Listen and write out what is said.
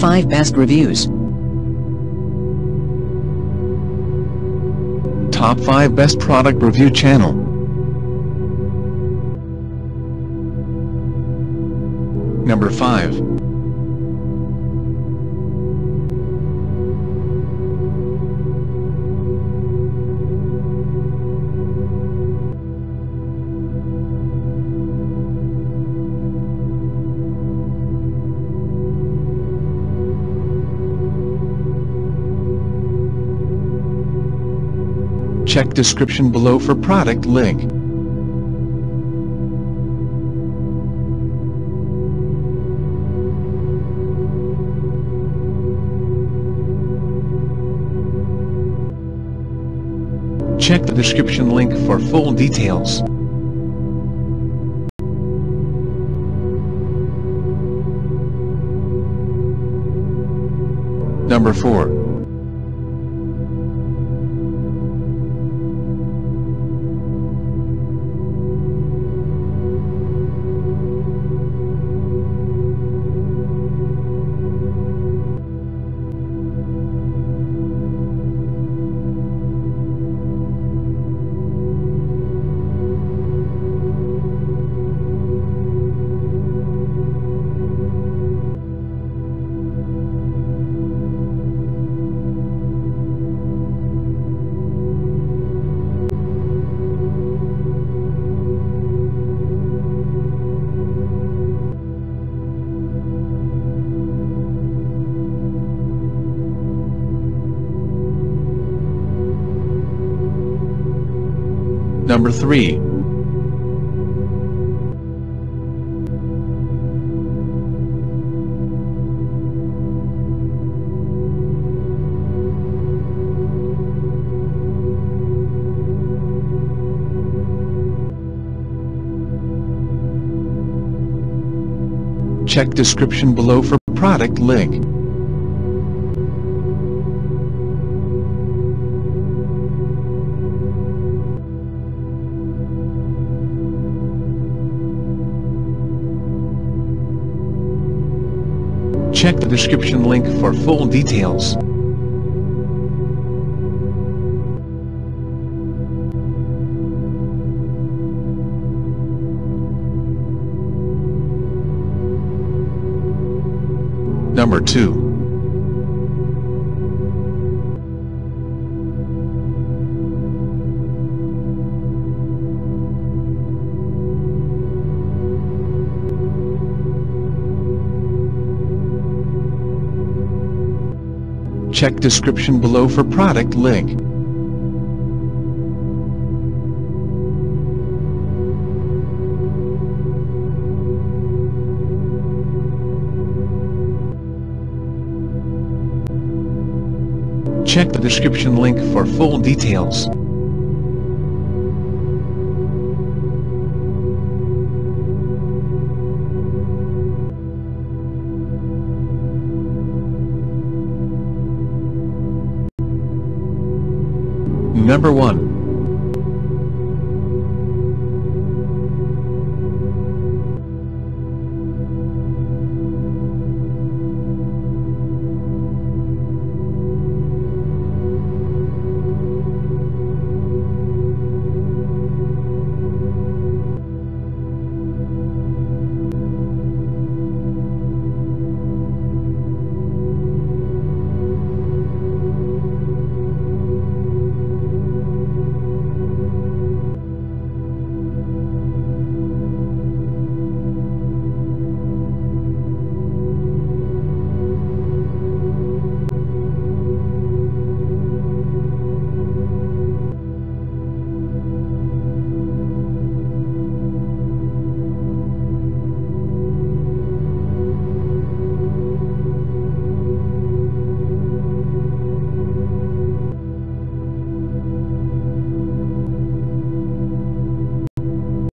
5 Best Reviews. Top 5 Best Product Review Channel. Number 5. Check description below for product link. Check the description link for full details. Number 4. Number 3. Check description below for product link. Check the description link for full details. Number 2. Check description below for product link. Check the description link for full details. Number 1.